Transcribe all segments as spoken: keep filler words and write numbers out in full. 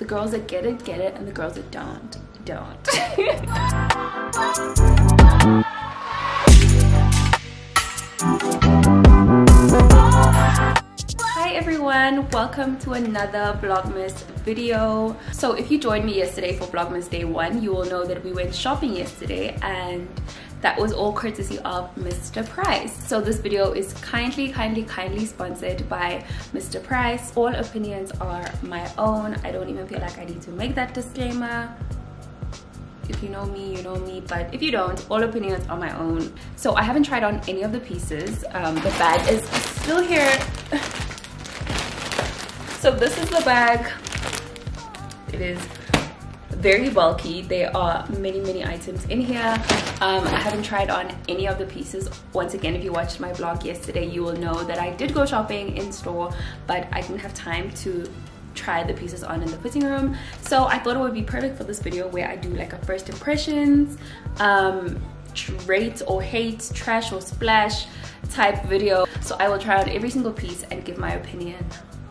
The girls that get it, get it, and the girls that don't, don't. Hi everyone, welcome to another Vlogmas video. So if you joined me yesterday for Vlogmas day one, you will know that we went shopping yesterday, and that was all courtesy of Mister Price. So this video is kindly, kindly, kindly sponsored by Mister Price. All opinions are my own. I don't even feel like I need to make that disclaimer. If you know me, you know me, but if you don't, all opinions are my own. So I haven't tried on any of the pieces. Um, the bag is still here. So this is the bag. It is very bulky. There are many, many items in here. Um, I haven't tried on any of the pieces. Once again, if you watched my vlog yesterday, you will know that I did go shopping in store, but I didn't have time to try the pieces on in the fitting room. So I thought it would be perfect for this video where I do like a first impressions, um, rate or hate, trash or splash type video. So I will try out every single piece and give my opinion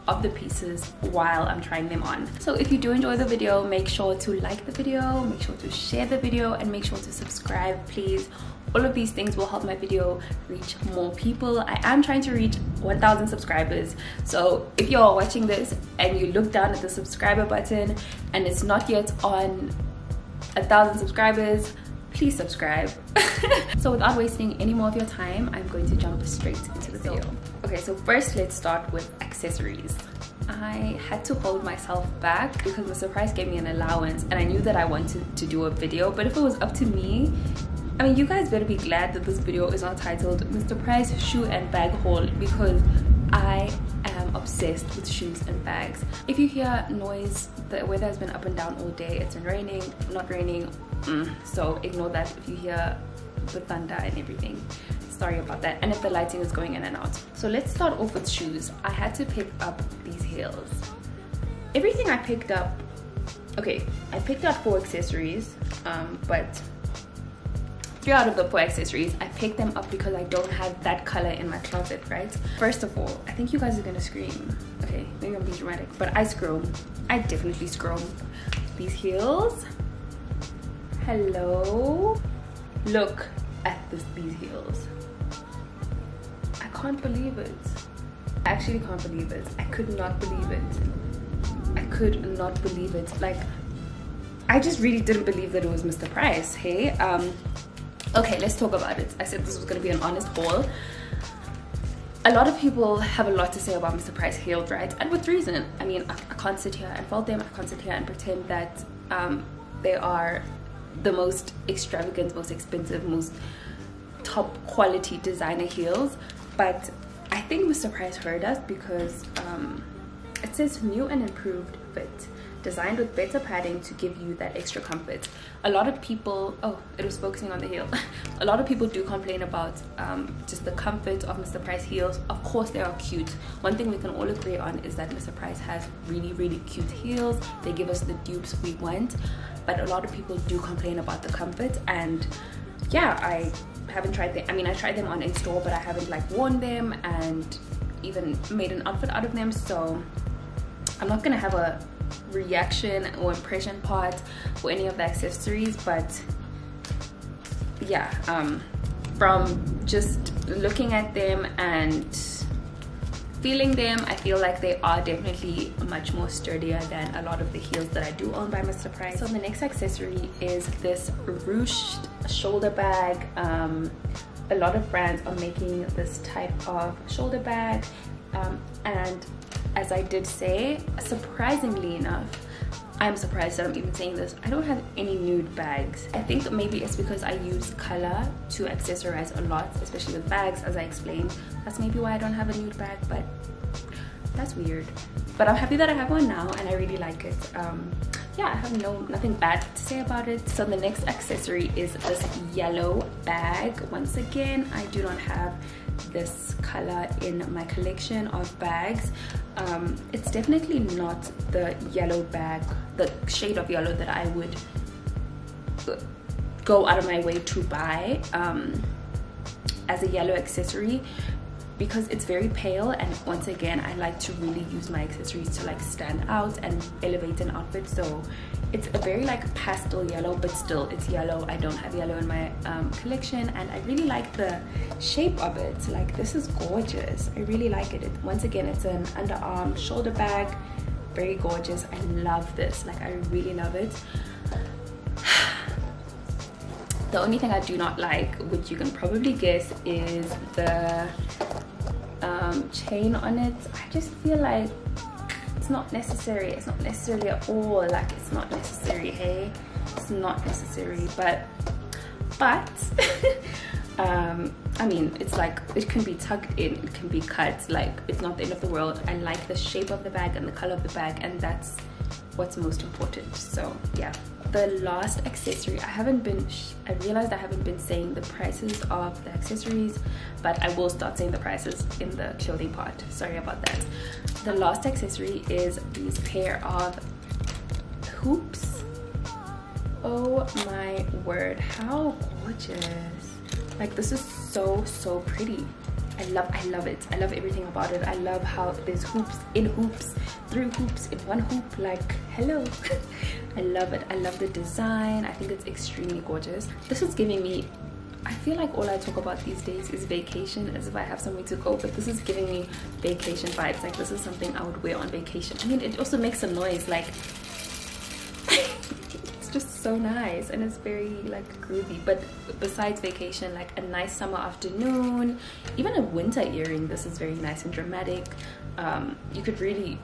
of the pieces while I'm trying them on. So if you do enjoy the video, make sure to like the video, make sure to share the video, and make sure to subscribe, please. All of these things will help my video reach more people. I am trying to reach one thousand subscribers. So if you're watching this and you look down at the subscriber button and it's not yet on one thousand subscribers, please subscribe. So without wasting any more of your time, I'm going to jump straight into the video. Okay, so first let's start with accessories. I had to hold myself back because Mister Price gave me an allowance, and I knew that I wanted to do a video, but if it was up to me, I mean, you guys better be glad that this video is not titled Mister Price Shoe and Bag Haul, because I am obsessed with shoes and bags. If you hear noise, the weather has been up and down all day. It's been raining, not raining, mm, so ignore that if you hear the thunder and everything. Sorry about that, and if the lighting is going in and out. So let's start off with shoes. I had to pick up these heels. Everything I picked up, okay, I picked up four accessories, um, but three out of the four accessories, I picked them up because I don't have that color in my closet, right? First of all, I think you guys are gonna scream. Okay, maybe I'm being dramatic, but I scream. I definitely scream. These heels. Hello. Look at this, these heels. I can't believe it. I actually can't believe it. I could not believe it. I could not believe it. Like, I just really didn't believe that it was Mister Price, hey? Um, Okay, let's talk about it. I said this was going to be an honest haul. A lot of people have a lot to say about Mister Price heels, right? And with reason. I mean, I, I can't sit here and fault them. I can't sit here and pretend that um, they are the most extravagant, most expensive, most top quality designer heels. But I think Mister Price heard us, because um, it says new and improved fit, designed with better padding to give you that extra comfort. A lot of people, oh, it was focusing on the heel. A lot of people do complain about um, just the comfort of Mister Price heels. Of course they are cute. One thing we can all agree on is that Mister Price has really, really cute heels. They give us the dupes we want, but a lot of people do complain about the comfort. And yeah, I haven't tried them. I mean, I tried them on in store, but I haven't like worn them and even made an outfit out of them. So I'm not gonna have a reaction or impression part for any of the accessories, but yeah, um, from just looking at them and feeling them, I feel like they are definitely much more sturdier than a lot of the heels that I do own by Mister Price. So the next accessory is this ruched shoulder bag. Um, a lot of brands are making this type of shoulder bag, um, and as I did say, surprisingly enough, I'm surprised that I'm even saying this, I don't have any nude bags. I think maybe it's because I use color to accessorize a lot, especially with bags, as I explained. That's maybe why I don't have a nude bag, but that's weird. But I'm happy that I have one now, and I really like it. Um, yeah, I have no nothing bad to say about it. So the next accessory is this yellow bag. Once again, I do not have this color in my collection of bags. Um, it's definitely not the yellow bag, the shade of yellow that I would go out of my way to buy um, as a yellow accessory, because it's very pale, and once again I like to really use my accessories to like stand out and elevate an outfit. So it's a very like pastel yellow, but still it's yellow. I don't have yellow in my um, collection, and I really like the shape of it. Like, this is gorgeous. I really like it. It once again, it's an underarm shoulder bag, very gorgeous. I love this, like I really love it. The only thing I do not like, which you can probably guess, is the um, chain on it. I just feel like it's not necessary. It's not necessary at all. Like, it's not necessary, hey? It's not necessary, but, but, um, I mean, it's like, it can be tucked in, it can be cut. Like, it's not the end of the world. I like the shape of the bag and the color of the bag, and that's what's most important. So, yeah. The last accessory, I haven't been, I realized I haven't been saying the prices of the accessories, but I will start saying the prices in the clothing part. Sorry about that. The last accessory is these pair of hoops. Oh my word, how gorgeous. Like, this is so, so pretty. I love, I love it. I love everything about it. I love how there's hoops in hoops, through hoops in one hoop. Like, hello. I love it. I love the design. I think it's extremely gorgeous. This is giving me, I feel like all I talk about these days is vacation, as if I have somewhere to go, but this is giving me vacation vibes. Like, this is something I would wear on vacation. I mean, it also makes a noise, like it's just so nice, and it's very like groovy. But besides vacation, like a nice summer afternoon, even a winter earring, this is very nice and dramatic. Um, you could really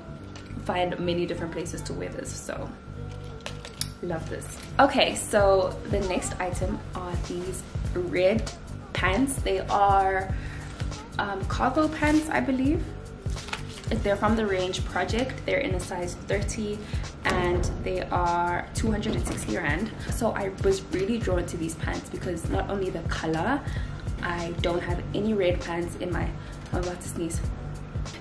find many different places to wear this, so love this. Okay, so the next item are these red pants. They are um, cargo pants, I believe. They're from the Range Project. They're in a size thirty and they are two hundred sixty rand. So I was really drawn to these pants because not only the color, I don't have any red pants in my, I'm about to sneeze.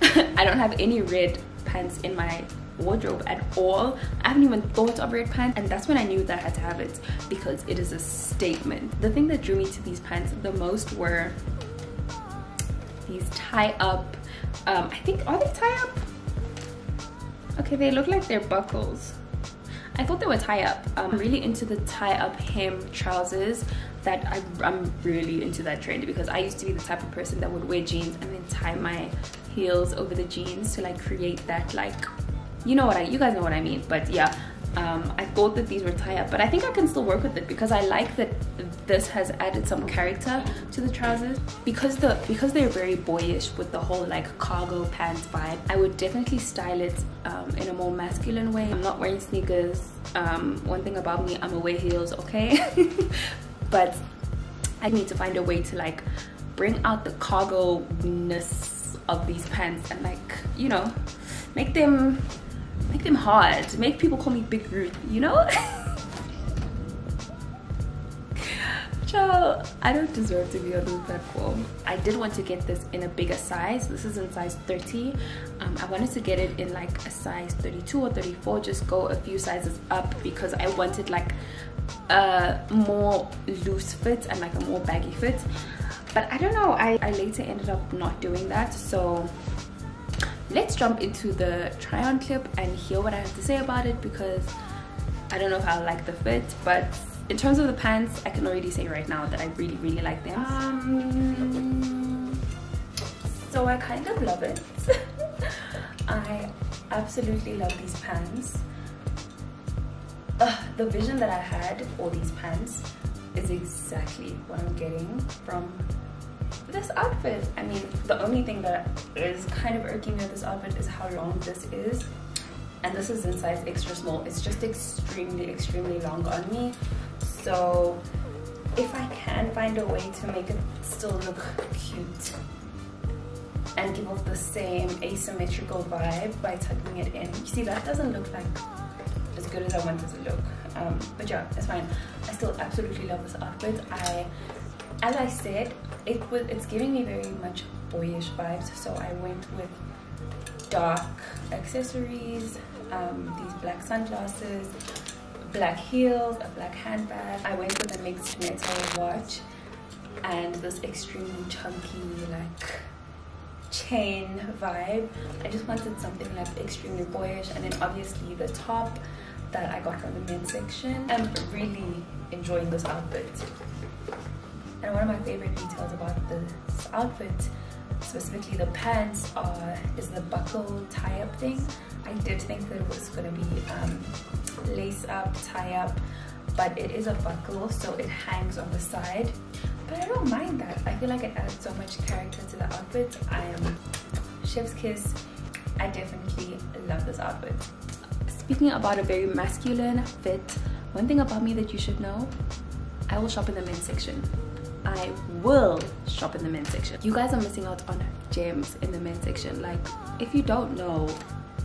I don't have any red pants in my wardrobe at all. I haven't even thought of red pants, and that's when I knew that I had to have it because it is a statement. The thing that drew me to these pants the most were these tie-up, um, I think, are they tie-up? Okay, they look like they're buckles. I thought they were tie-up. I'm really into the tie-up hem trousers. That I, I'm really into that trend because I used to be the type of person that would wear jeans and then tie my heels over the jeans to like create that, like, you know what I, you guys know what I mean. But yeah, um, I thought that these were tie-up, but I think I can still work with it because I like that this has added some character to the trousers. Because the because they're very boyish with the whole like cargo pants vibe, I would definitely style it um, in a more masculine way. I'm not wearing sneakers. Um, one thing about me, I'm gonna wear heels, okay? But I need to find a way to like bring out the cargo-ness of these pants and like, you know, make them... make them hard. Make people call me Big Ruth, you know? Child, I don't deserve to be on this platform. I did want to get this in a bigger size. This is in size thirty. Um, I wanted to get it in like a size thirty-two or thirty-four, just go a few sizes up because I wanted like a more loose fit and like a more baggy fit. But I don't know, I, I later ended up not doing that, so... let's jump into the try-on clip and hear what I have to say about it because I don't know if I like the fit, but in terms of the pants, I can already say right now that I really, really like them. Um, so I kind of love it. I absolutely love these pants. Ugh, the vision that I had for these pants is exactly what I'm getting from this outfit. I mean, the only thing that is kind of irking me with this outfit is how long this is, and this is in size extra small. It's just extremely, extremely long on me. So if I can find a way to make it still look cute and give off the same asymmetrical vibe by tucking it in, you see, that doesn't look like as good as I want it to look, um, but yeah, it's fine. I still absolutely love this outfit. I As I said, it was, it's giving me very much boyish vibes, so I went with dark accessories, um, these black sunglasses, black heels, a black handbag. I went with a mixed metal watch and this extremely chunky like chain vibe. I just wanted something like extremely boyish, and then obviously the top that I got from the men's section. I'm really enjoying this outfit. And one of my favorite details about this outfit, specifically the pants, are is the buckle tie-up thing. I did think that it was gonna be um, lace up, tie up, but it is a buckle, so it hangs on the side. But I don't mind that. I feel like it adds so much character to the outfit. I am chef's kiss. I definitely love this outfit. Speaking about a very masculine fit, one thing about me that you should know, I will shop in the men's section. I will shop in the men's section. You guys are missing out on gems in the men's section. Like, if you don't know,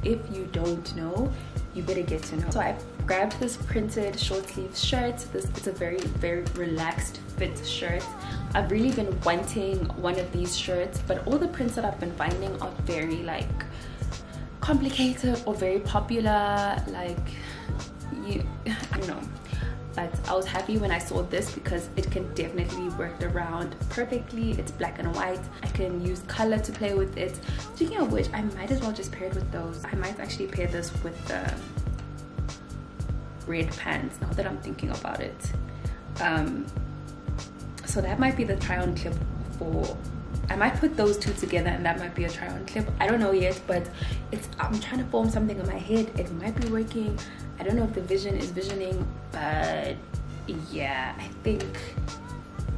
if you don't know, you better get to know. So I grabbed this printed short sleeve shirt. This it's a very very relaxed fit shirt. I've really been wanting one of these shirts, but all the prints that I've been finding are very like complicated or very popular. Like you, I don't know. But I was happy when I saw this because it can definitely be worked around perfectly. It's black and white. I can use color to play with it. Speaking of which, I might as well just pair it with those. I might actually pair this with the red pants now that I'm thinking about it. Um, so that might be the try-on clip for... I might put those two together and that might be a try-on clip. I don't know yet, but it's I'm trying to form something in my head. It might be working. I don't know if the vision is visioning, but yeah, I think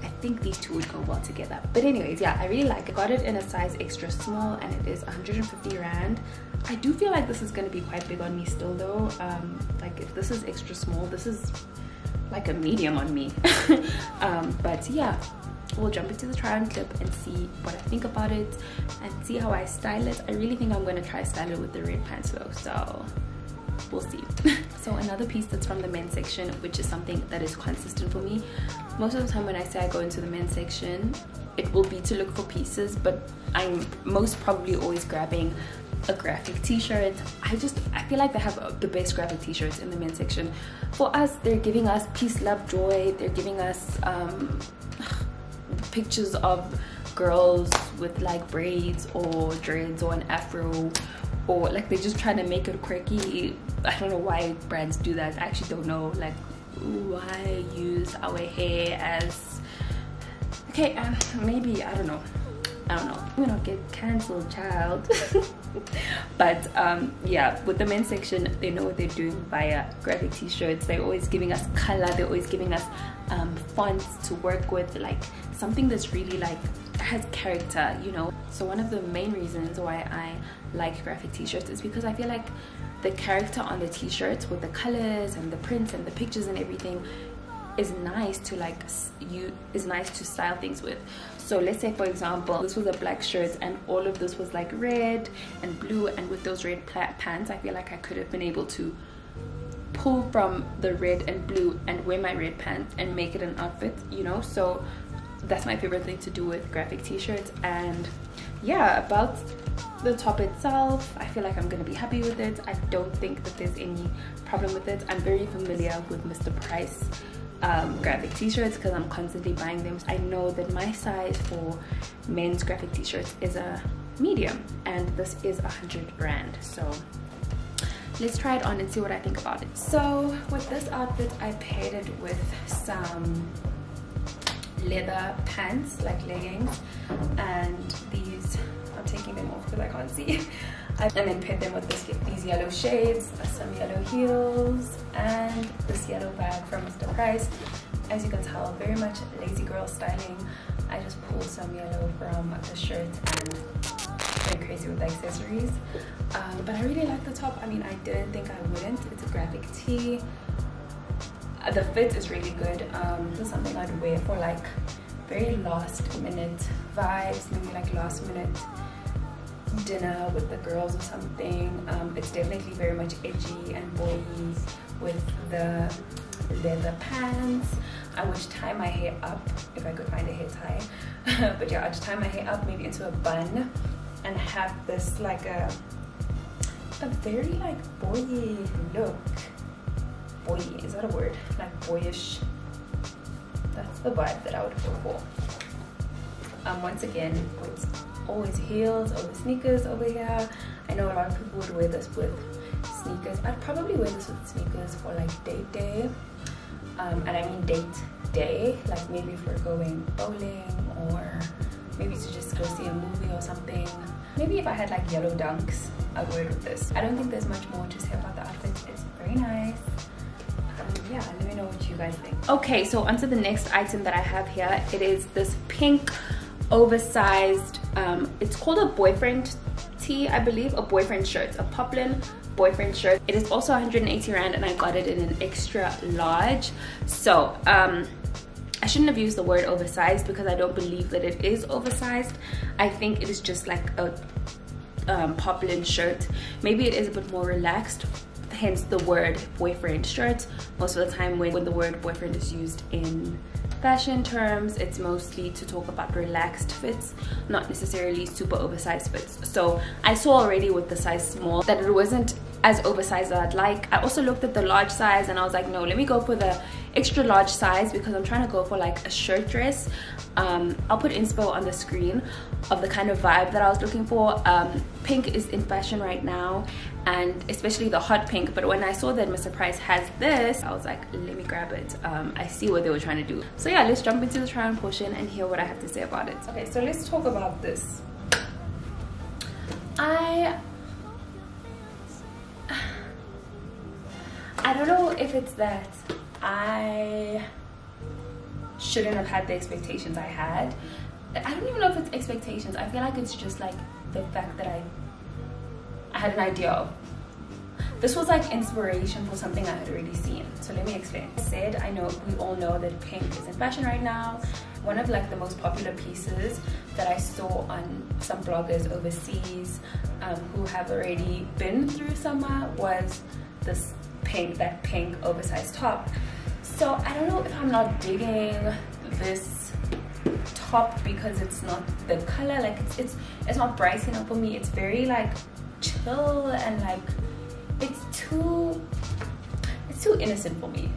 I think these two would go well together. But anyways, yeah, I really like it. Got it in a size extra small and it is one hundred fifty rand. I do feel like this is going to be quite big on me still though. Um, like if this is extra small, this is like a medium on me. um, but yeah. We'll jump into the try on clip and see what I think about it and see how I style it. I really think I'm going to try style it with the red pants though, so we'll see. So another piece that's from the men's section, which is something that is consistent for me. Most of the time when I say I go into the men's section, it will be to look for pieces, but I'm most probably always grabbing a graphic t-shirt. I just I feel like they have the best graphic t-shirts in the men's section. For us, they're giving us peace, love, joy. They're giving us um pictures of girls with like braids or dreads or an afro, or like they're just trying to make it quirky. I don't know why brands do that. I actually don't know like why use our hair as okay um, maybe I don't know I don't know we're not get cancelled, child. But um yeah, with the men's section, they know what they're doing via graphic t-shirts. They're always giving us color, they're always giving us um fonts to work with, like something that's really like has character, you know. So one of the main reasons why I like graphic t-shirts is because I feel like the character on the t-shirts with the colors and the prints and the pictures and everything is nice to like you is nice to style things with. So let's say for example this was a black shirt and all of this was like red and blue, and with those red pants I feel like I could have been able to pull from the red and blue and wear my red pants and make it an outfit, you know. So that's my favorite thing to do with graphic t-shirts. And yeah, about the top itself, I feel like I'm gonna be happy with it. I don't think that there's any problem with it. I'm very familiar with Mister Price um, graphic t-shirts because I'm constantly buying them. I know that my size for men's graphic t-shirts is a medium and this is one hundred rand, so let's try it on and see what I think about it. So with this outfit I paired it with some leather pants, like leggings, and these I'm taking them off because I can't see. And then paired them with this, these yellow shades, some yellow heels, and this yellow bag from Mister Price. As you can tell, very much lazy girl styling. I just pulled some yellow from the shirt and went crazy with the accessories. Um, but I really like the top. I mean, I didn't think I wouldn't. It's a graphic tee. The fit is really good. Um, this is something I'd wear for like very last minute vibes, maybe like last minute dinner with the girls or something. Um, it's definitely very much edgy and boy-y with the leather pants. I would tie my hair up if I could find a hair tie. But yeah, I'd tie my hair up maybe into a bun and have this like a, a very like boy-y look. Boy, is that a word? Like boyish. That's the vibe that I would go for. Um, once again, with always heels over sneakers over here. I know a lot of people would wear this with sneakers. I'd probably wear this with sneakers for like date day, um, and I mean date day, like maybe if we're going bowling or maybe to just go see a movie or something. Maybe if I had like yellow dunks, I would wear it with this. I don't think there's much more to say about the outfit. It's very nice. Yeah, let me know what you guys think. Okay, so onto the next item that I have here. It is this pink oversized, um, it's called a boyfriend tee, I believe, a boyfriend shirt, a poplin boyfriend shirt. It is also one hundred eighty rand and I got it in an extra large. So um, I shouldn't have used the word oversized because I don't believe that it is oversized. I think it is just like a um, poplin shirt. Maybe it is a bit more relaxed, hence the word boyfriend shirt. Most of the time when, when the word boyfriend is used in fashion terms, it's mostly to talk about relaxed fits, not necessarily super oversized fits. So I saw already with the size small that it wasn't as oversized as I'd like. I also looked at the large size and I was like, no, let me go for the extra large size because I'm trying to go for like a shirt dress. Um, I'll put inspo on the screen of the kind of vibe that I was looking for. Um, pink is in fashion right now, and especially the hot pink. But when I saw that Mister Price has this, I was like, let me grab it. Um, I see what they were trying to do. So yeah, let's jump into the try on portion and hear what I have to say about it. Okay, so let's talk about this. I... I don't know if it's that I shouldn't have had the expectations I had. I don't even know if it's expectations. I feel like it's just like the fact that I I had an idea of. This was like inspiration for something I had already seen. So let me explain. I said, I know, we all know that pink is in fashion right now. One of like the most popular pieces that I saw on some bloggers overseas um, who have already been through summer was this pink, that pink oversized top. So I don't know if I'm not digging this top because it's not the color, like it's it's, it's not bright enough for me. It's very like chill and like it's too it's too innocent for me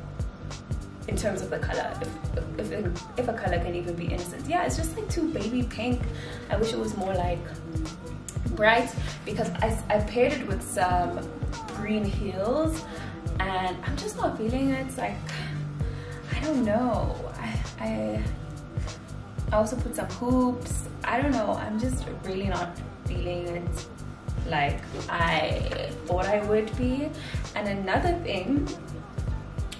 in terms of the color, if, if, if a color can even be innocent. Yeah, it's just like too baby pink. I wish it was more like bright because I, I paired it with some green heels and I'm just not feeling it. It's like, I don't know. I, I, I also put some hoops. I don't know. I'm just really not feeling it like I thought I would be. And another thing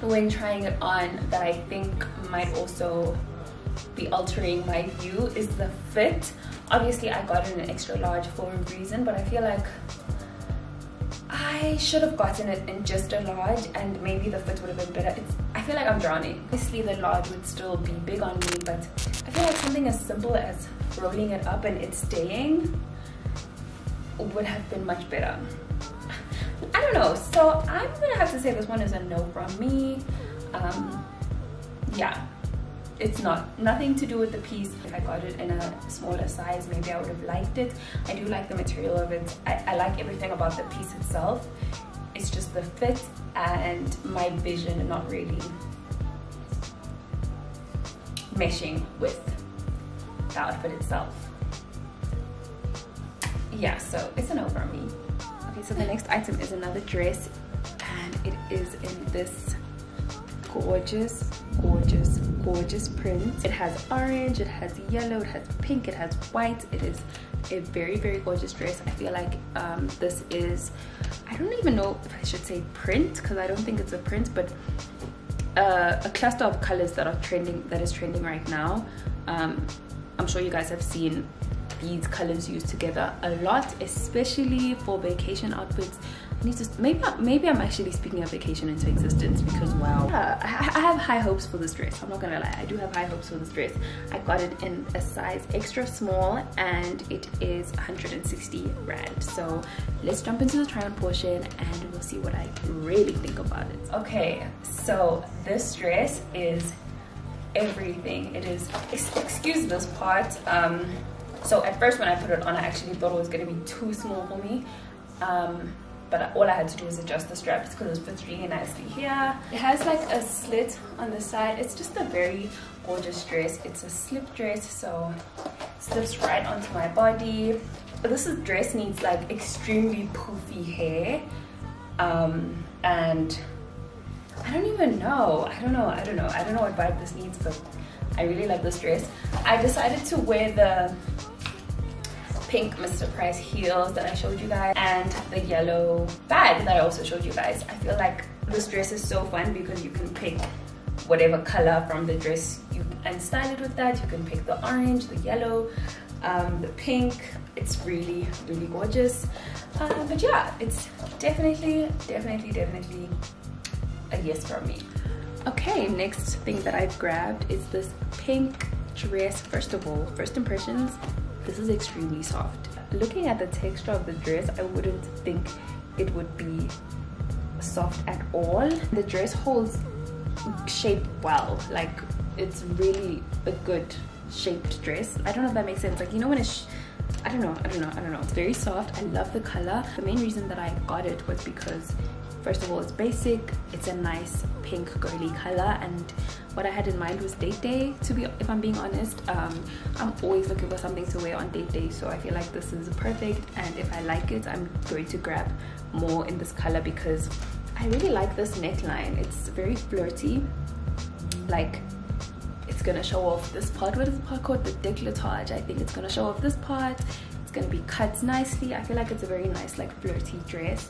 when trying it on that I think might also be altering my view is the fit. Obviously I got it in an extra large for a reason, but I feel like I should have gotten it in just a large and maybe the fit would have been better. It's, I feel like I'm drowning. Obviously the large would still be big on me, but I feel like something as simple as rolling it up and it staying would have been much better. I don't know, so I'm gonna have to say this one is a no from me. Um, yeah, it's not nothing to do with the piece. If I got it in a smaller size, maybe I would have liked it. I do like the material of it. I, I like everything about the piece itself. It's just the fit and my vision not really meshing with the outfit itself. Yeah, so it's a no from me. Okay, so the next item is another dress and it is in this gorgeous, gorgeous, gorgeous print. It has orange, it has yellow, it has pink, it has white. It is a very, very gorgeous dress. I feel like um, this is, I don't even know if I should say print because I don't think it's a print, but uh, a cluster of colors that are trending, that is trending right now. Um, I'm sure you guys have seen these colors used together a lot, especially for vacation outfits. I need to maybe maybe I'm actually speaking of vacation into existence because wow, yeah, I, I have high hopes for this dress. I'm not gonna lie, I do have high hopes for this dress. I got it in a size extra small and it is one hundred sixty rand. So let's jump into the try on portion and we'll see what I really think about it. Okay, so this dress is everything. It is, excuse this part. Um, So at first when I put it on, I actually thought it was going to be too small for me. Um, but all I had to do was adjust the straps because it fits really nicely here. It has like a slit on the side. It's just a very gorgeous dress. It's a slip dress, so slips right onto my body. This dress needs like extremely poofy hair, um, and I don't even know. I don't know. I don't know. I don't know what vibe this needs, but I really love this dress. I decided to wear the pink Mister Price heels that I showed you guys and the yellow bag that I also showed you guys. I feel like this dress is so fun because you can pick whatever color from the dress you and style it with that. You can pick the orange, the yellow, um, the pink. It's really, really gorgeous. Uh, but yeah, it's definitely, definitely, definitely a yes from me. Okay, next thing that I've grabbed is this pink dress. First of all, first impressions, this is extremely soft. Looking at the texture of the dress, I wouldn't think it would be soft at all. The dress holds shape well, like it's really a good shaped dress. I don't know if that makes sense, like, you know, when it's I don't know I don't know I don't know it's very soft. I love the color. The main reason that I got it was because, first of all, it's basic, it's a nice pink girly color, and what I had in mind was date day, to be if I'm being honest. um I'm always looking for something to wear on date day, so I feel like this is perfect, and if I like it, I'm going to grab more in this color because I really like this neckline. It's very flirty, like it's gonna show off this part. What is the part called? The décolletage. I think it's gonna show off this part. It's gonna be cut nicely. I feel like it's a very nice, like, flirty dress,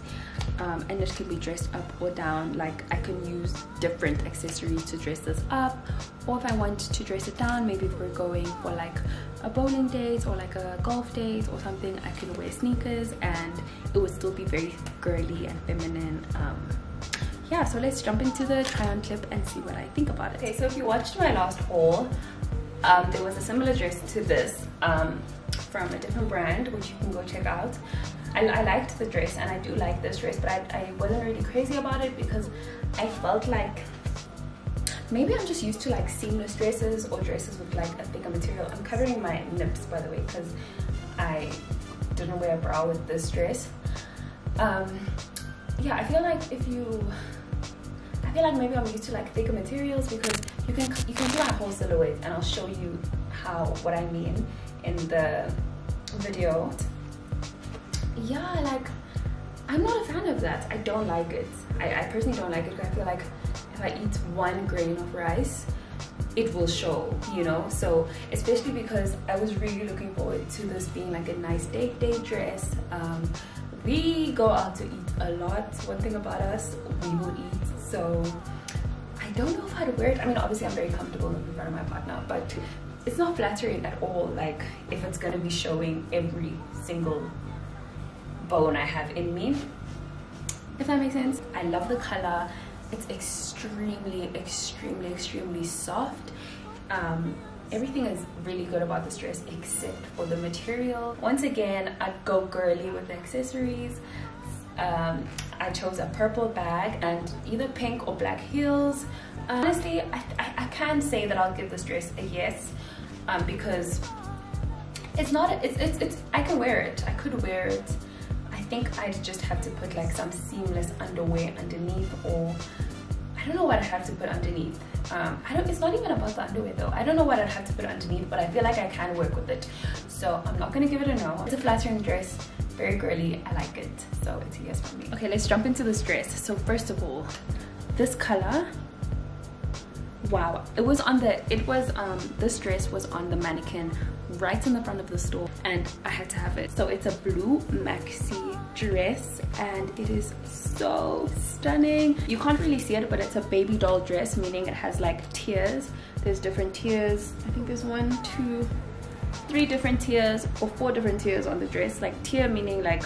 um, and it can be dressed up or down. Like, I can use different accessories to dress this up, or if I want to dress it down, maybe if we're going for like a bowling date or like a golf date or something, I can wear sneakers and it would still be very girly and feminine. Um, yeah, so let's jump into the try on clip and see what I think about it. Okay, so if you watched my last haul, um, there was a similar dress to this um, from a different brand, which you can go check out. I, I liked the dress and I do like this dress, but I, I wasn't really crazy about it because I felt like maybe I'm just used to like seamless dresses or dresses with like a thicker material. I'm covering my nips, by the way, because I didn't wear a bra with this dress. Um, yeah, I feel like if you, I feel like maybe I'm used to like thicker materials because you can you can do my whole silhouette, and I'll show you how what I mean in the video. Yeah, like I'm not a fan of that. I don't like it. I, I personally don't like it because I feel like if I eat one grain of rice, it will show, you know. So especially because I was really looking forward to this being like a nice date day dress. Um, we go out to eat a lot. One thing about us, we will eat. So I don't know if I'd wear it. I mean, obviously I'm very comfortable in front of my partner, but it's not flattering at all. Like if it's gonna be showing every single bone I have in me, if that makes sense. I love the color. It's extremely, extremely, extremely soft. Um, everything is really good about this dress except for the material. Once again, I go girly with the accessories. Um, I chose a purple bag and either pink or black heels. Um, honestly, I, I, I can say that I'll give this dress a yes, um, because it's not. It's, it's it's I can wear it. I could wear it. I think I'd just have to put like some seamless underwear underneath, or I don't know what I'd have to put underneath. Um, I don't, it's not even about the underwear though. I don't know what I'd have to put underneath, but I feel like I can work with it. So I'm not gonna give it a no. It's a flattering dress, very girly, I like it. So it's a yes for me. Okay, let's jump into this dress. So first of all, this color, wow. It was on the, it was, um, this dress was on the mannequin right in the front of the store, and I had to have it. So it's a blue maxi dress and it is so stunning. You can't really see it, but it's a baby doll dress, meaning it has like tiers. There's different tiers. I think there's one, two, three different tiers or four different tiers on the dress. Like tier meaning like,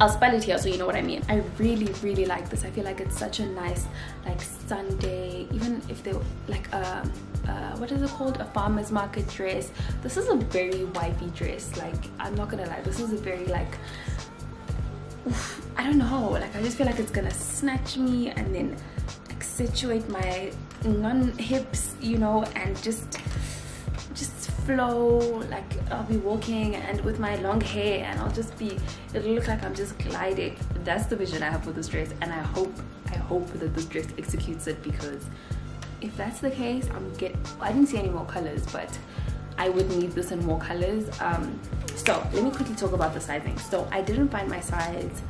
I'll spell it here so you know what I mean. I really, really like this. I feel like it's such a nice like Sunday, even if they like a, a what is it called? A farmer's market dress. This is a very wifey dress. Like, I'm not gonna lie, this is a very like, oof, I don't know. Like, I just feel like it's gonna snatch me and then accentuate my non-hips, you know, and just just flow. Like, I'll be walking and with my long hair and I'll just be, it'll look like I'm just gliding. That's the vision I have for this dress, and I hope I hope that this dress executes it, because if that's the case, I'm get I didn't see any more colors, but I would need this in more colors. Um, so let me quickly talk about the sizing. So I didn't find my size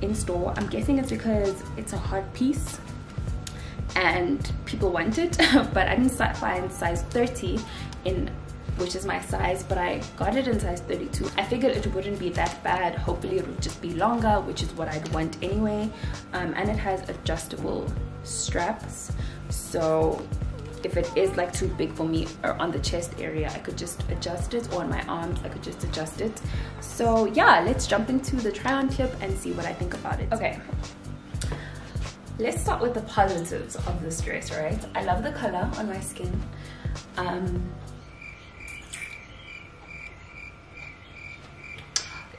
in store. I'm guessing it's because it's a hot piece and people want it, but I didn't find size thirty in, which is my size, but I got it in size thirty-two. I figured it wouldn't be that bad. Hopefully it would just be longer, which is what I'd want anyway. Um, and it has adjustable straps, so if it is like too big for me or on the chest area, I could just adjust it, or on my arms, I could just adjust it. So yeah, let's jump into the try on clip and see what I think about it. Okay, let's start with the positives of this dress, right? I love the color on my skin. Um,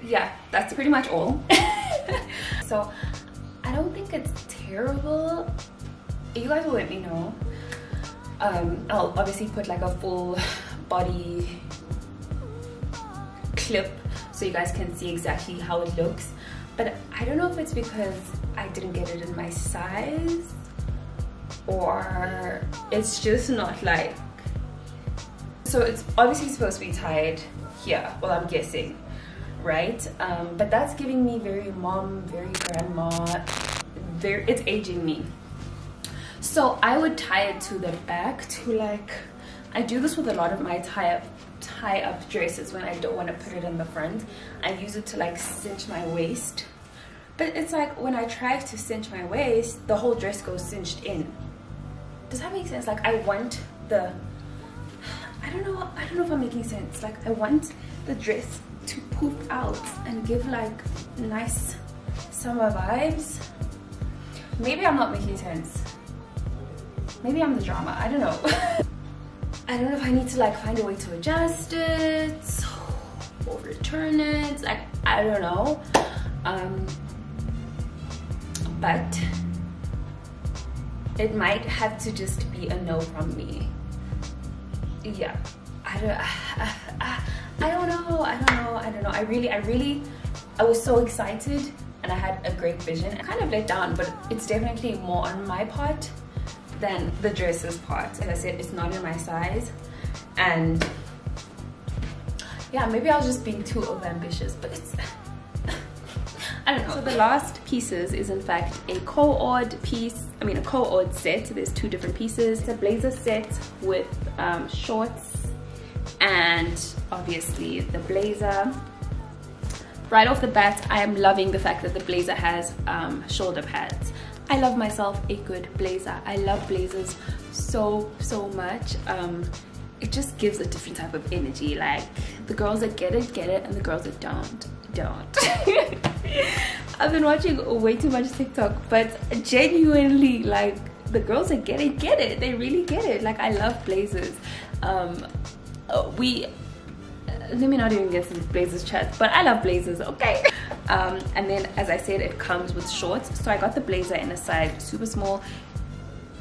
yeah, that's pretty much all. So I don't think it's terrible. You guys will let me know. Um, I'll obviously put like a full body clip so you guys can see exactly how it looks, but I don't know if it's because I didn't get it in my size, or it's just not like, so it's obviously supposed to be tied here, well, I'm guessing, right? Um, but that's giving me very mom, very grandma, very, it's aging me. So I would tie it to the back, to like, I do this with a lot of my tie up, tie up dresses when I don't want to put it in the front. I use it to like cinch my waist. But it's like when I try to cinch my waist, the whole dress goes cinched in. Does that make sense? Like I want the, I don't know, I don't know if I'm making sense. Like I want the dress to poof out and give like nice summer vibes. Maybe I'm not making sense. Maybe I'm the drama, I don't know. I don't know if I need to like find a way to adjust it or return it, like I don't know. Um, but it might have to just be a no from me. Yeah, I don't, I, I, I don't know, I don't know, I don't know. I really, I really, I was so excited and I had a great vision. I kind of let down, but it's definitely more on my part than the dresses part. As I said, it's not in my size, and yeah, maybe I was just being too overambitious, but it's I don't know. So the last pieces is in fact a co-ord piece, I mean a co-ord set. There's two different pieces. It's a blazer set with um, shorts and obviously the blazer. Right off the bat, I am loving the fact that the blazer has um, shoulder pads. I love myself a good blazer. I love blazers so, so much. Um, it just gives a different type of energy. Like the girls that get it, get it, and the girls that don't, don't. I've been watching way too much TikTok, but genuinely, like the girls that get it, get it. They really get it. Like I love blazers. Um, we, let me not even get some blazers chat, but I love blazers, okay? Um, and then as I said, it comes with shorts. So I got the blazer in a size super small,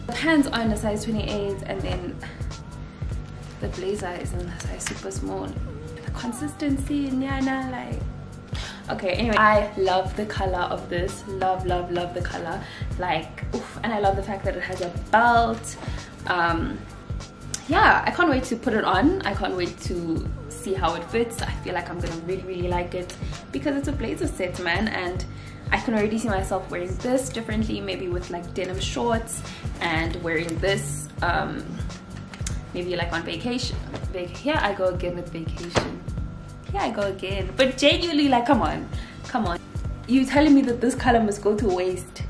the pants are in a size twenty-eight, and then the blazer is in a size super small. The consistency, nyana, like, okay, anyway, I love the color of this. Love, love, love the color. Like, oof, and I love the fact that it has a belt. Um, yeah, I can't wait to put it on. I can't wait to see how it fits. I feel like I'm gonna really really like it because it's a blazer set, man, and I can already see myself wearing this differently, maybe with like denim shorts, and wearing this um, maybe like on vacation. Here I go again with vacation. Here I go again. But genuinely, like, come on, come on. You telling me that this color must go to waste?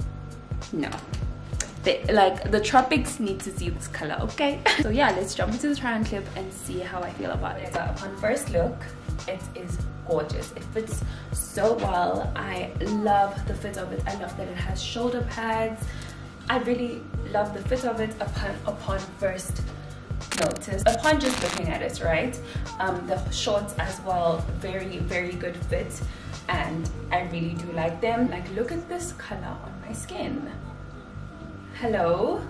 No. They, like the tropics need to see this color, okay? So yeah, let's jump into the try on clip and see how I feel about it. So upon first look, it is gorgeous. It fits so well. I love the fit of it. I love that it has shoulder pads. I really love the fit of it upon upon first notice. Upon just looking at it, right? Um, the shorts as well, very very good fit, and I really do like them. Like, look at this color on my skin. Hello.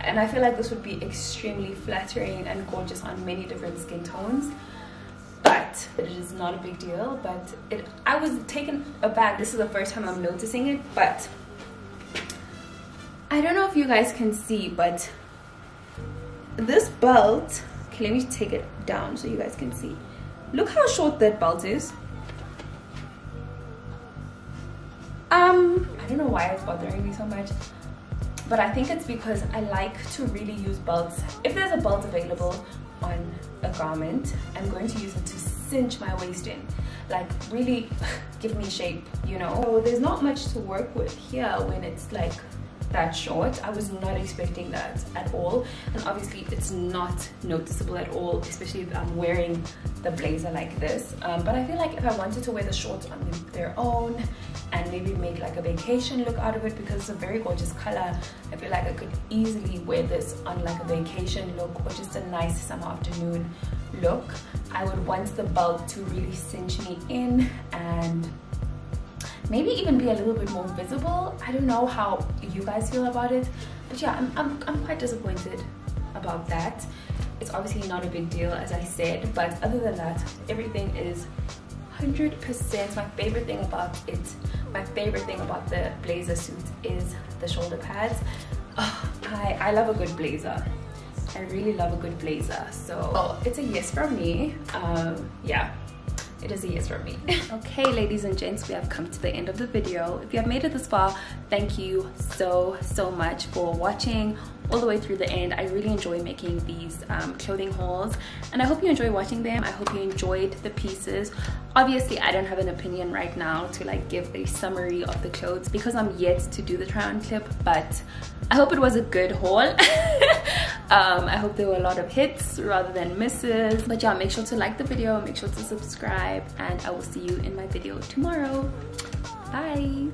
And I feel like this would be extremely flattering and gorgeous on many different skin tones, but it is not a big deal. But it, I was taken aback. This is the first time I'm noticing it, but I don't know if you guys can see, but this belt Okay, let me take it down so you guys can see. Look how short that belt is. Um, I don't know why it's bothering me so much, but I think it's because I like to really use belts. If there's a belt available on a garment, I'm going to use it to cinch my waist in, like really give me shape, you know. So there's not much to work with here when it's like that short. I was not expecting that at all, and obviously it's not noticeable at all, especially if I'm wearing the blazer like this. Um, but I feel like if I wanted to wear the shorts on their own and maybe make like a vacation look out of it, because it's a very gorgeous color, I feel like I could easily wear this on like a vacation look or just a nice summer afternoon look. I would want the belt to really cinch me in and maybe even be a little bit more visible. I don't know how you guys feel about it, but yeah, I'm, I'm, I'm quite disappointed about that. It's obviously not a big deal, as I said, but other than that, everything is one hundred percent. My favorite thing about it, my favorite thing about the blazer suit is the shoulder pads. Oh, I, I love a good blazer. I really love a good blazer. So well, it's a yes from me. Um, yeah. It is a yes from me. Okay, ladies and gents, we have come to the end of the video. If you have made it this far, thank you so, so much for watching all the way through the end. I really enjoy making these um, clothing hauls, and I hope you enjoy watching them. I hope you enjoyed the pieces. Obviously, I don't have an opinion right now to like give a summary of the clothes because I'm yet to do the try on clip, but I hope it was a good haul. Um, I hope there were a lot of hits rather than misses. But yeah, make sure to like the video, make sure to subscribe, and I will see you in my video tomorrow. Bye!